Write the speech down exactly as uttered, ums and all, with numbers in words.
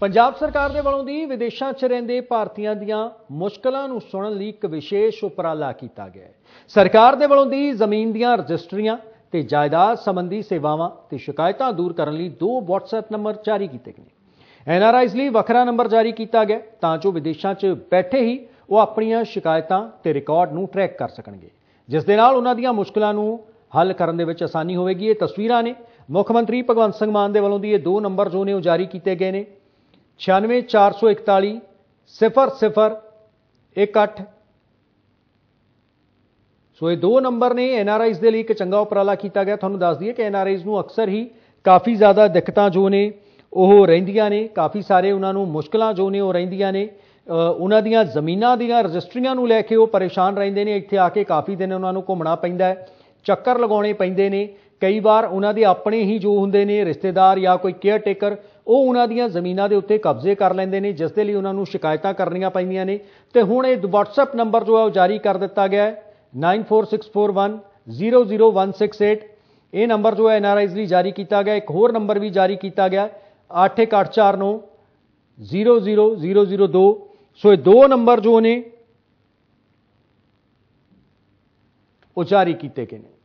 पंजाब सरकार ने वालों की विदेशों च रहिंदे भारतीयां दीयां मुश्किलों नूं सुणन लई एक विशेष उपराला किया गया है। सरकार दे वालों की जमीन दीयां रजिस्ट्रियां ते जायदाद संबंधी सेवावां ते शिकायतां दूर करन लई दो वट्सएप नंबर जारी किए गए। एन आर आईज़ लई वखरा नंबर जारी किया गया तां जो विदेशों च बैठे ही वह अपणियां शिकायतां ते रिकॉर्ड नूं ट्रैक कर सकणगे, जिस दे नाल उन्हां दीयां मुश्किलां नूं हल करने दे विच आसानी होवेगी। ये तस्वीरां ने मुख्यमंत्री भगवंत सिंह मान दे वालों दी ये दो नंबर जो ने जारी किए गए हैं छियानवे चार सौ इकताली सिफर सिफर एक अठ। सो ये दो नंबर ने एन आर आईज़ दे लई इक चंगा उपराला किया गया। तुहानूं दस दईए कि एन आर आईज़ नूं अक्सर ही काफ़ी ज़्यादा दिक्कतां जो ने वो रहिंदियां ने, काफ़ी सारे उन्हां नूं मुश्किलां जो ने वो रहिंदियां ने। उन्हां दीयां ज़मीनां दीयां रजिस्ट्रियां नूं लैके वो परेशान रहिंदे ने। इत्थे आके काफ़ी दिन उन्हां नूं घुमणा पैंदा है, चक्कर लगाउणे पैंदे ने। कई बार उन्हां दे अपने ही जो हुंदे ने रिश्तेदार या कोई केयर टेकर ਉਹ ਉਹਨਾਂ ਦੀਆਂ ਜ਼ਮੀਨਾਂ ਦੇ ਉੱਤੇ ਕਬਜ਼ੇ ਕਰ ਲੈਂਦੇ ਨੇ, ਜਿਸ ਦੇ ਲਈ ਉਹਨਾਂ ਨੂੰ ਸ਼ਿਕਾਇਤਾਂ ਕਰਨੀਆਂ ਪੈਂਦੀਆਂ ਨੇ। ਤੇ ਹੁਣ ਇਹ ਵਟਸਐਪ ਨੰਬਰ ਜੋ ਹੈ ਉਹ ਜਾਰੀ ਕਰ ਦਿੱਤਾ ਗਿਆ ਹੈ ਨੌਂ ਚਾਰ ਛੇ ਚਾਰ ਇੱਕ ਜ਼ੀਰੋ ਜ਼ੀਰੋ ਇੱਕ ਛੇ ਆਠ। ਇਹ ਨੰਬਰ ਜੋ ਹੈ ਐਨ ਆਰ ਆਈਜ਼ ਲਈ ਜਾਰੀ ਕੀਤਾ ਗਿਆ। ਇੱਕ ਹੋਰ ਨੰਬਰ ਵੀ ਜਾਰੀ ਕੀਤਾ ਗਿਆ ਅੱਠ ਇੱਕ ਅੱਠ ਚਾਰ ਨੌਂ ਜ਼ੀਰੋ ਜ਼ੀਰੋ ਜ਼ੀਰੋ ਜ਼ੀਰੋ ਦੋ। ਸੋ ਇਹ ਦੋ ਨੰਬਰ ਜੋ ਨੇ ਉਹ ਜਾਰੀ ਕੀਤੇ ਗਏ ਨੇ।